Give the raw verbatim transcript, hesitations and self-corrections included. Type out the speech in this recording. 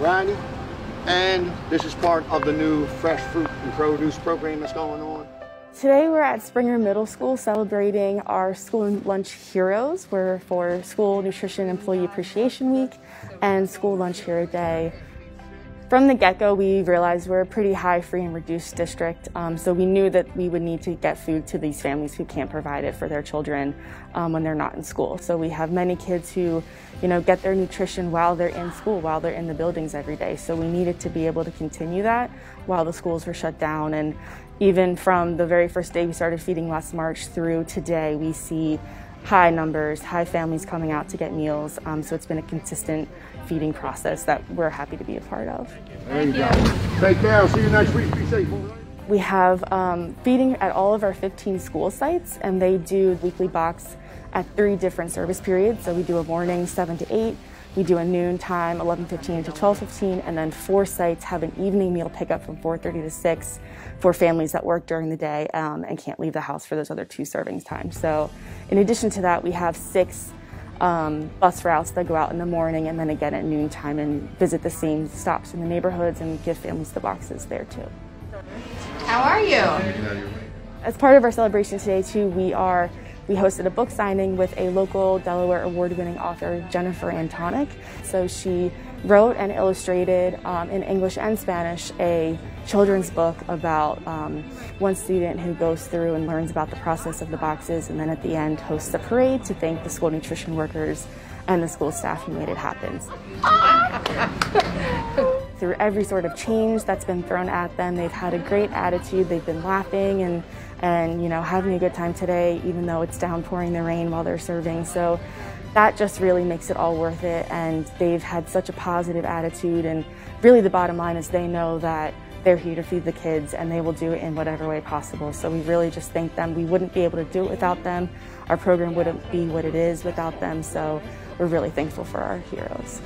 Ronnie, and this is part of the new fresh fruit and produce program that's going on. Today we're at Springer Middle School celebrating our school lunch heroes. We're for School Nutrition Employee Appreciation Week and School Lunch Hero Day. From the get-go, we realized we're a pretty high free and reduced district, um, so we knew that we would need to get food to these families who can't provide it for their children um, when they're not in school. So we have many kids who, you know, get their nutrition while they're in school, while they're in the buildings every day. So we needed to be able to continue that while the schools were shut down. And even from the very first day we started feeding last March through today, we see high numbers, high families coming out to get meals. Um, so it's been a consistent feeding process that we're happy to be a part of. There you go. Take care. I'll see you next week. Be safe. We have um, feeding at all of our fifteen school sites, and they do weekly box at three different service periods. So we do a morning seven to eight, we do a noon time eleven fifteen to twelve fifteen, and then four sites have an evening meal pickup from four thirty to six for families that work during the day um, and can't leave the house for those other two servings times. So in addition to that, we have six um, bus routes that go out in the morning and then again at noon time and visit the same stops in the neighborhoods and give families the boxes there too. How are you? As part of our celebration today too, we are We hosted a book signing with a local Delaware award-winning author, Jennifer Antonick. So she wrote and illustrated um, in English and Spanish a children's book about um, one student who goes through and learns about the process of the boxes, and then at the end hosts a parade to thank the school nutrition workers and the school staff who made it happen. Through every sort of change that's been thrown at them, they've had a great attitude. They've been laughing and, and you know, having a good time today, even though it's downpouring the rain while they're serving. So that just really makes it all worth it. And they've had such a positive attitude. And really the bottom line is they know that they're here to feed the kids and they will do it in whatever way possible. So we really just thank them. We wouldn't be able to do it without them. Our program wouldn't be what it is without them. So we're really thankful for our heroes.